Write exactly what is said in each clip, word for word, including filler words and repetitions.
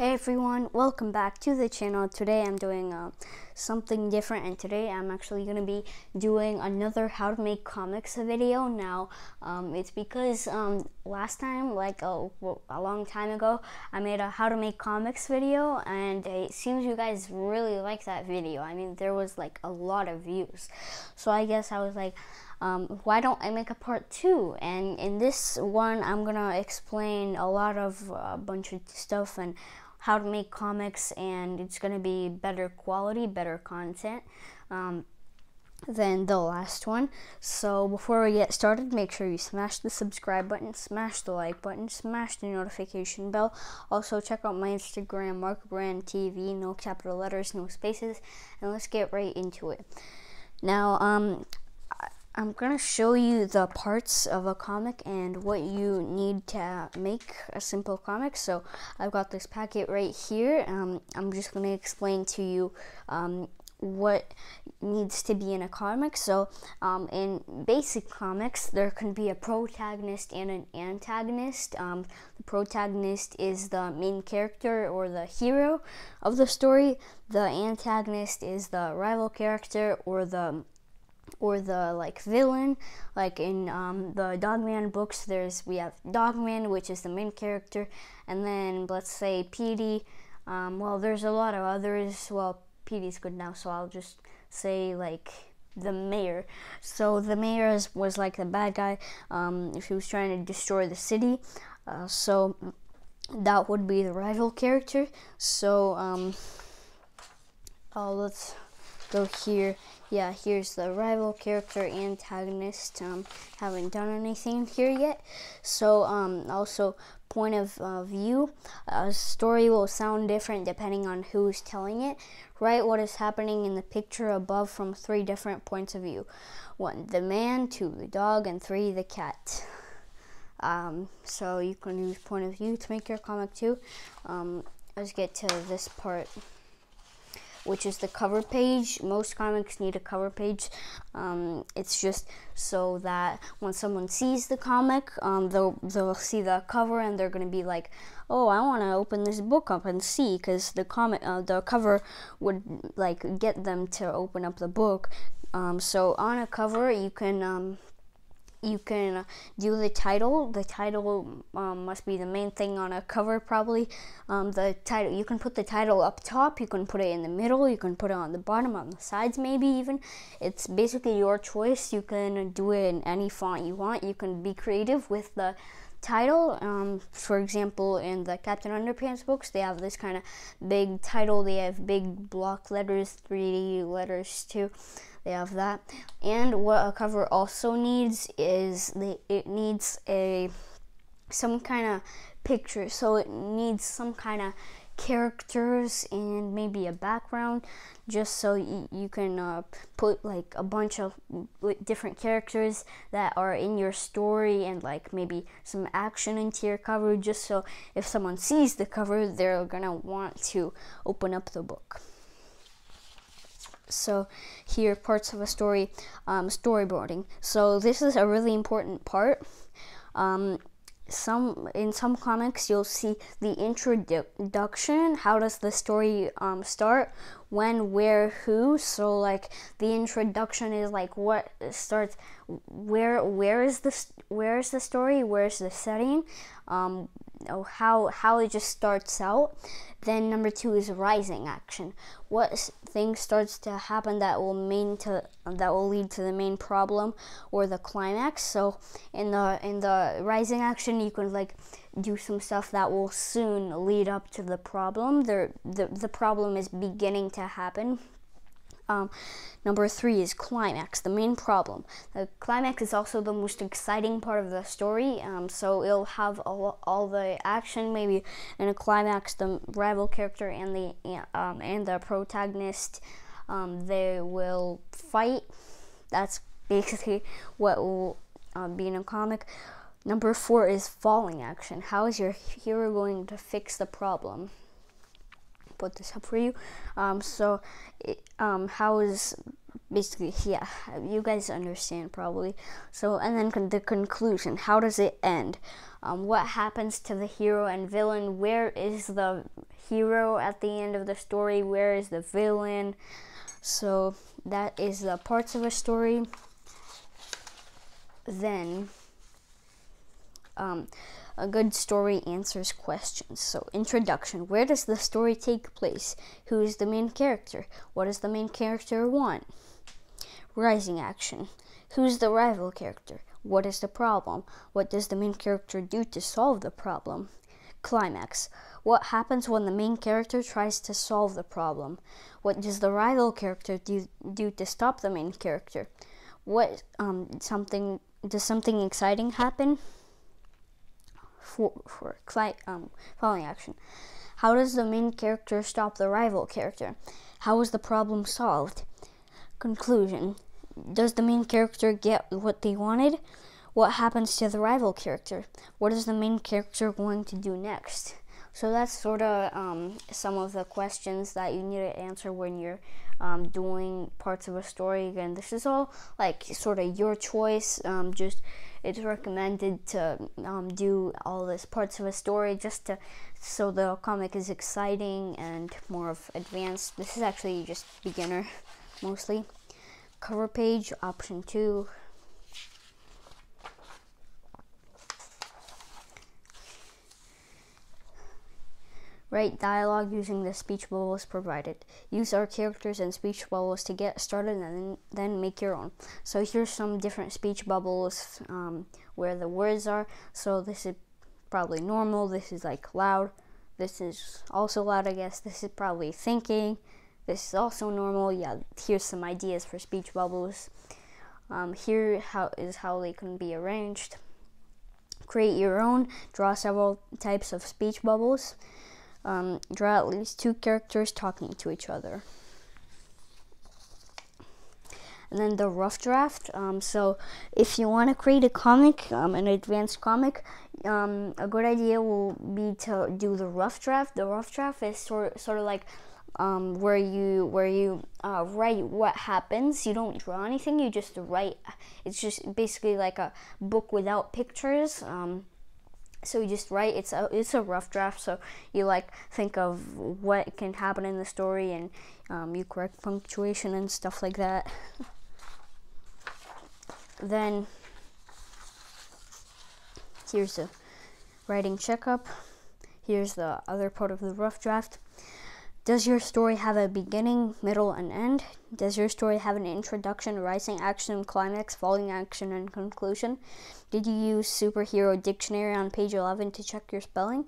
Hey everyone, welcome back to the channel. Today I'm doing uh, something different, and today I'm actually going to be doing another how to make comics video. Now um, it's because um, last time, like a, a long time ago, I made a how to make comics video, and it seems you guys really liked that video. I mean, there was like a lot of views, so I guess I was like, Um, why don't I make a part two? And in this one, I'm gonna explain a lot of a uh, bunch of stuff and how to make comics, and it's gonna be better quality, better content um, than the last one. So before we get started, make sure you smash the subscribe button, smash the like button, smash the notification bell. Also check out my Instagram, Mark Brand T V, no capital letters, no spaces, and let's get right into it. Now, um, I'm gonna show you the parts of a comic and what you need to make a simple comic. So I've got this packet right here. Um, I'm just gonna explain to you um, what needs to be in a comic. So um, in basic comics, there can be a protagonist and an antagonist. Um, the protagonist is the main character or the hero of the story. The antagonist is the rival character or the or the like villain. Like in um, the Dog Man books, there's we have Dog Man, which is the main character, and then let's say Petey. Um, well, there's a lot of others. Well, Petey's good now, so I'll just say like the mayor. So the mayor is, was like the bad guy. Um, if he was trying to destroy the city, uh, so that would be the rival character. So um, oh, let's go here. Yeah, here's the rival character, antagonist. Um, haven't done anything here yet. So um, also point of uh, view. A story will sound different depending on who's telling it. Write what is happening in the picture above from three different points of view. One, the man; two, the dog; and three, the cat. Um, so you can use point of view to make your comic too. Um, let's get to this part, which is the cover page. Most comics need a cover page. Um, it's just so that when someone sees the comic, um, they'll, they'll see the cover and they're gonna be like, oh, I wanna open this book up and see, because the, comic, uh, the cover would like get them to open up the book. Um, so on a cover, you can, um, you can do the title. The title um, must be the main thing on a cover, probably. Um, the title, you can put the title up top, you can put it in the middle, you can put it on the bottom, on the sides maybe even. It's basically your choice. You can do it in any font you want. You can be creative with the title. Um, for example, in the Captain Underpants books, they have this kind of big title. They have big block letters, three D letters too. They have that. And what a cover also needs is the, it needs a some kind of picture. So it needs some kind of characters and maybe a background, just so you, you can uh, put like a bunch of different characters that are in your story, and like maybe some action into your cover, just so if someone sees the cover, they're gonna want to open up the book. So here, parts of a story. Um, storyboarding. So this is a really important part. Um, some in some comics you'll see the introduction. How does the story um, start? When, where, who? So like the introduction is like what starts, where where is the where is the story, where's the setting, um, oh, how how it just starts out. Then number two is rising action. What thing starts to happen that will mean to that will lead to the main problem or the climax? So in the in the rising action, you can like do some stuff that will soon lead up to the problem. There, the the problem is beginning to happen. Um, number three is climax, the main problem. The climax is also the most exciting part of the story, um, so it'll have all, all the action. Maybe in a climax, the rival character and the um, and the protagonist, um, they will fight. That's basically what will uh, be in a comic. Number four is falling action. How is your hero going to fix the problem? Put this up for you. Um, so it, um, how is basically, yeah, you guys understand probably. So, and then con the conclusion, how does it end? Um, what happens to the hero and villain? Where is the hero at the end of the story, where is the villain. So that is the parts of a story. Then um, a good story answers questions. So introduction, where does the story take place? Who is the main character? What does the main character want? Rising action, who's the rival character? What is the problem? What does the main character do to solve the problem? Climax, what happens when the main character tries to solve the problem? What does the rival character do, do to stop the main character? What um something does something exciting happen? For for cli um following action, how does the main character stop the rival character? How is the problem solved? Conclusion, does the main character get what they wanted? What happens to the rival character? What is the main character going to do next? So that's sort of um, some of the questions that you need to answer when you're um, doing parts of a story. Again, this is all like sort of your choice. Um, just it's recommended to um, do all these parts of a story just to so the comic is exciting and more of advanced. This is actually just beginner mostly. Cover page, option two. Write dialogue using the speech bubbles provided. Use our characters and speech bubbles to get started, and then, then make your own. So here's some different speech bubbles um, where the words are. So this is probably normal. This is like loud. This is also loud, I guess. This is probably thinking. This is also normal. Yeah, here's some ideas for speech bubbles. Um, here how is how they can be arranged. Create your own. Draw several types of speech bubbles. Um, draw at least two characters talking to each other. And then the rough draft. Um, so if you want to create a comic, um, an advanced comic, um, a good idea will be to do the rough draft. The rough draft is sort, sort of like um, where you where you uh, write what happens. You don't draw anything, you just write. It's just basically like a book without pictures. Um, So you just write, it's a, it's a rough draft, so you like think of what can happen in the story, and um, you correct punctuation and stuff like that. Then here's the writing checkup. Here's the other part of the rough draft. Does your story have a beginning, middle, and end? Does your story have an introduction, rising action, climax, falling action, and conclusion? Did you use Superhero Dictionary on page eleven to check your spelling?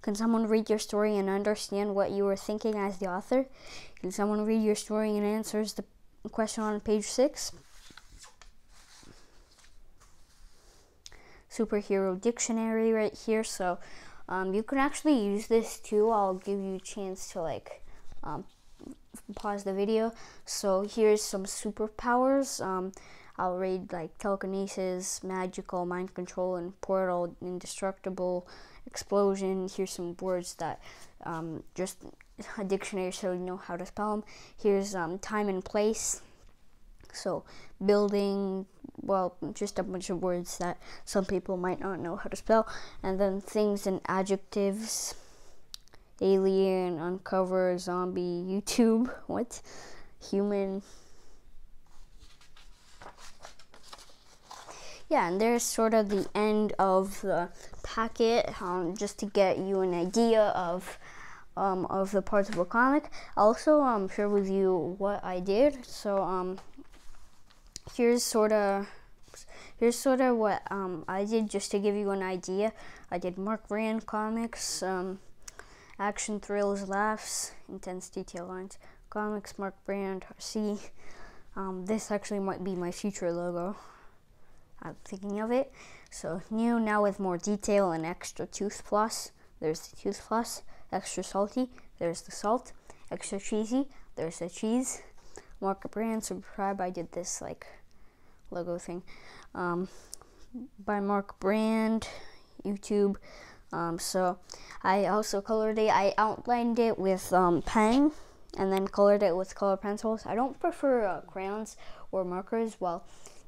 Can someone read your story and understand what you were thinking as the author? Can someone read your story and answers the question on page six? Superhero Dictionary right here, so... Um, you can actually use this too. I'll give you a chance to like um, pause the video. So here's some superpowers. Um, I'll read like telekinesis, magical, mind control, and portal, indestructible, explosion. Here's some words that um, just a dictionary so you know how to spell them. Here's um, time and place. So building, well, just a bunch of words that some people might not know how to spell. And then things and adjectives, alien, uncover, zombie, YouTube, what? Human. Yeah, and there's sort of the end of the packet, um, just to get you an idea of um, of the parts of a comic. Also, um, share with you what I did. So, um, Here's sort of here's sort of what um, I did just to give you an idea. I did Mark Brand Comics, um, action, thrills, laughs, intense detail lines, comics, Mark Brand, R C. Um, this actually might be my future logo. I'm thinking of it. So new, now with more detail and extra tooth floss. There's the tooth floss. Extra salty. There's the salt. Extra cheesy. There's the cheese. Mark Brand, subscribe. I did this like logo thing um, by Mark Brand YouTube. Um, so I also colored it. I outlined it with um, pen and then colored it with color pencils. I don't prefer uh, crayons or markers. Well,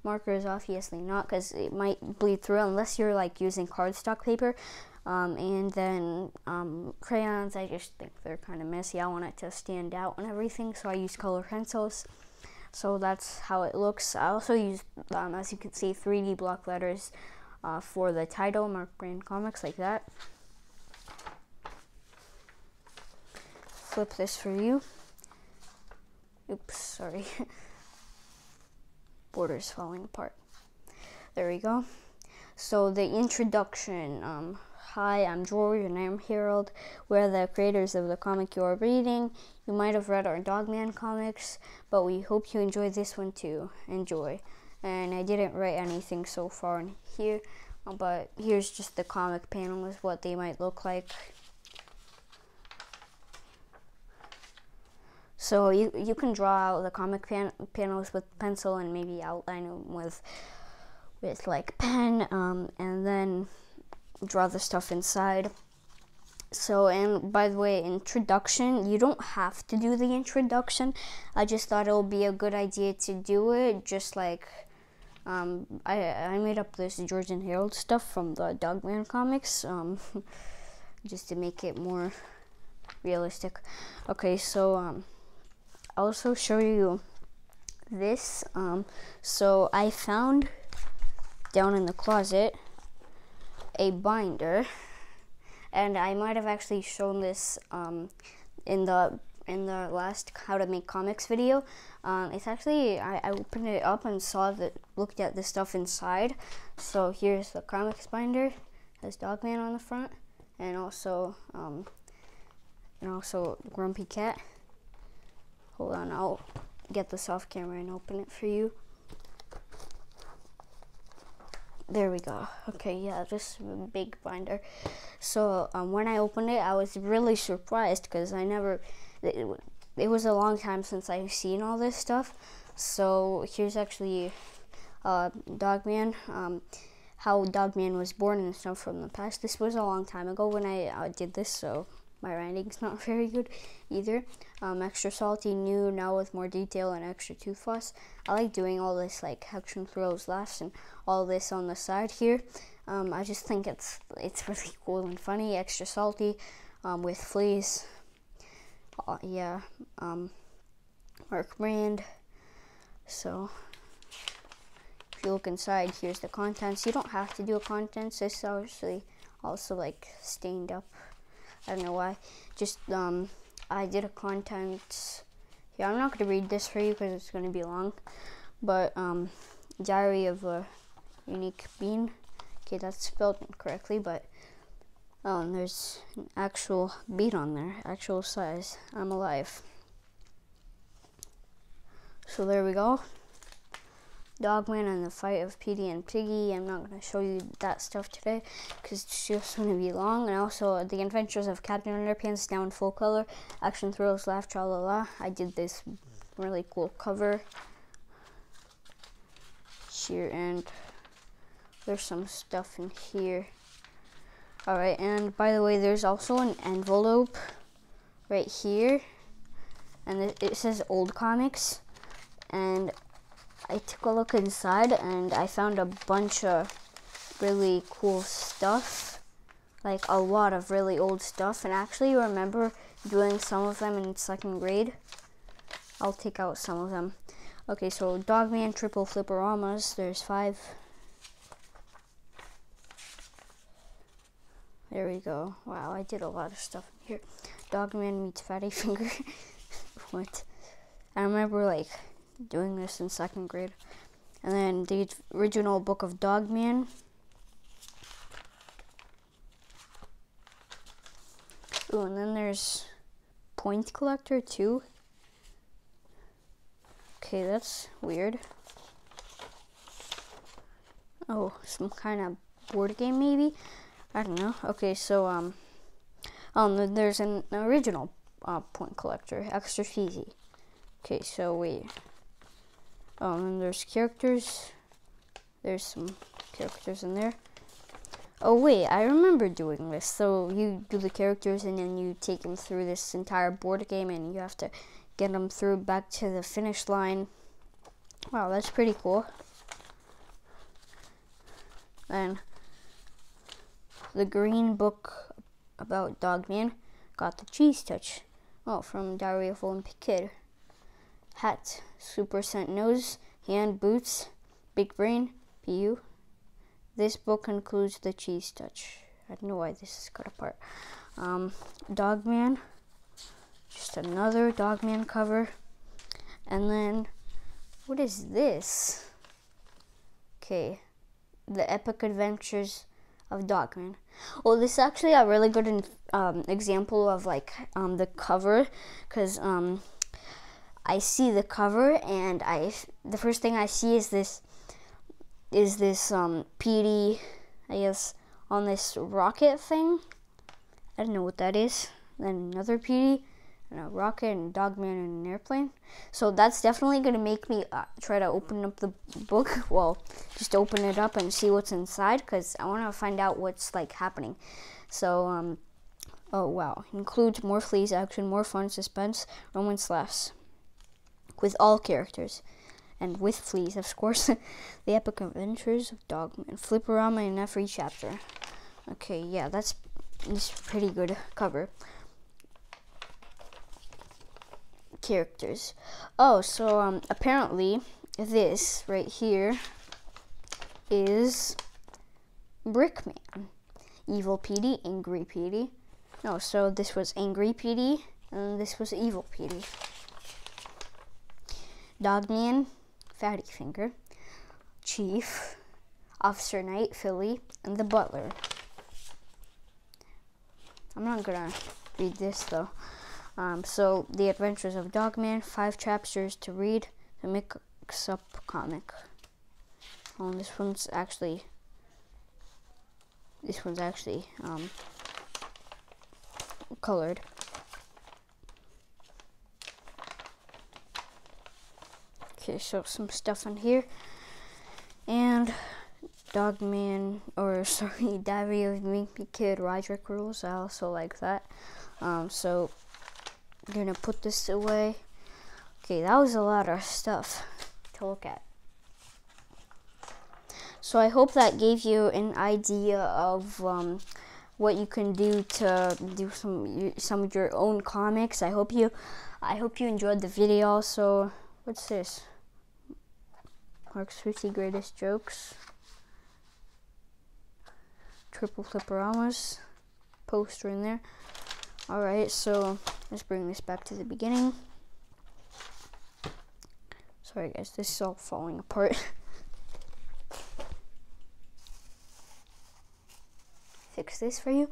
markers obviously not, because it might bleed through unless you're like using cardstock paper. Um, and then um, crayons, I just think they're kind of messy. I want it to stand out and everything, so I use color pencils. So that's how it looks. I also use, um, as you can see, three D block letters uh, for the title, Mark Brand Comics, like that. Flip this for you. Oops, sorry. Border's falling apart. There we go. So the introduction. Um, Hi, I'm George, and I'm Harold. We're the creators of the comic you are reading. You might have read our Dog Man comics, but we hope you enjoy this one too. Enjoy. And I didn't write anything so far in here, but here's just the comic panel is what they might look like. So you, you can draw out the comic pan panels with pencil and maybe outline them with, with like pen, um, and then draw the stuff inside. So, and by the way, introduction, you don't have to do the introduction. I just thought it would be a good idea to do it, just like, um, I, I made up this George and Harold stuff from the Dog Man comics, um, just to make it more realistic. Okay, so, um, I'll also show you this. Um, so I found down in the closet a binder, and I might have actually shown this um, in the in the last how to make comics video. Um, it's actually, I, I opened it up and saw that, looked at the stuff inside. So here's the comics binder. It has Dog Man on the front, and also um, and also Grumpy Cat. Hold on, I'll get this off camera and open it for you. There we go. Okay, yeah, this big binder. So um, when I opened it, I was really surprised because I never, it, it was a long time since I've seen all this stuff. So here's actually uh, Dog Man, um, how Dog Man was born and stuff from the past. This was a long time ago when I uh, did this, so my writing's not very good either. Um, extra salty, new, now with more detail and extra tooth floss. I like doing all this like action throws, laughs, and all this on the side here. Um, I just think it's it's really cool and funny. Extra salty, um, with fleas. Uh, yeah, um, Mark Brand. So if you look inside, here's the contents. You don't have to do a contents. This is obviously also like stained up. I don't know why. Just um, I did a contents. Yeah, I'm not gonna read this for you because it's gonna be long. But um, Diary of a Unique Bean. Okay, that's spelled incorrectly, but oh, and there's an actual bean on there, actual size. I'm alive. So there we go. Dog Man and the fight of Petey and Piggy. I'm not going to show you that stuff today because it's just going to be long. And also the adventures of Captain Underpants down full color. Action thrills, laugh, tra la la. I did this really cool cover here, and there's some stuff in here. All right, and by the way, there's also an envelope right here, and it says old comics, and I took a look inside and I found a bunch of really cool stuff, like a lot of really old stuff, and I actually remember doing some of them in second grade. I'll take out some of them. Okay, so Dog Man triple flipperamas, there's five. There we go. Wow, I did a lot of stuff in here. Dog Man meets Fatty Finger. What? I remember like doing this in second grade. And then the original book of Dog Man. Ooh, and then there's Point Collector too. Okay, that's weird. Oh, some kind of board game maybe? I don't know. Okay, so um, um, there's an original uh, Point Collector, extra cheesy. Okay, so wait. Um, and there's characters. There's some characters in there. Oh wait, I remember doing this. So you do the characters and then you take them through this entire board game and you have to get them through back to the finish line. Wow, that's pretty cool. And the green book about Dog Man. Got the cheese touch. Oh, from Diary of a Wimpy Kid. Hat, super scent nose, hand, boots, big brain, P U. This book includes the cheese touch. I don't know why this is cut apart. Um, Dog Man. Just another Dog Man cover. And then, what is this? Okay. The Epic Adventures of Dog Man. Well, this is actually a really good um, example of like um, the cover, because um, I see the cover and I the first thing I see is this is this um, Petey, I guess, on this rocket thing. I don't know what that is. Then another Petey and a rocket and Dog Man and an airplane. So that's definitely gonna make me uh, try to open up the book. Well, just open it up and see what's inside, because I want to find out what's like happening. So, um, oh wow, includes more fleas, action, more fun, suspense, romance, laughs, with all characters, and with fleas, of course. The Epic Adventures of Dog Man. Flip-a-rama in every chapter. Okay, yeah, that's this pretty good cover. Characters. Oh, so um, apparently this right here is Brickman, Evil Petey, Angry Petey. No, so this was Angry Petey and this was Evil Petey. Dog Man, Fatty Finger, Chief, Officer Knight, Philly, and the Butler. I'm not gonna read this though. Um, so, The Adventures of Dog Man, five chapters to read, the mix-up comic. Oh, and this one's actually, this one's actually, um, colored. Okay, so some stuff in here. And Dog Man, or sorry, Diary of a Wimpy Kid, Roderick Rules, I also like that. Um, so... I'm gonna put this away. Okay, that was a lot of stuff to look at. So I hope that gave you an idea of um, what you can do to do some some of your own comics. I hope you, I hope you enjoyed the video. So what's this? Mark's fifty greatest jokes. Triple fliparamas poster in there. All right, so. Let's bring this back to the beginning. Sorry guys, this is all falling apart. Fix this for you.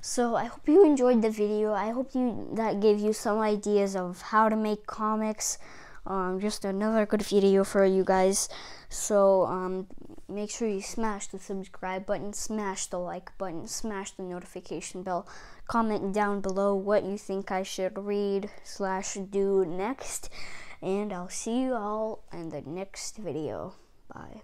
So I hope you enjoyed the video. I hope you that gave you some ideas of how to make comics. Um, just another good video for you guys. So um, make sure you smash the subscribe button, smash the like button, smash the notification bell. Comment down below what you think I should read slash do next. And I'll see you all in the next video. Bye.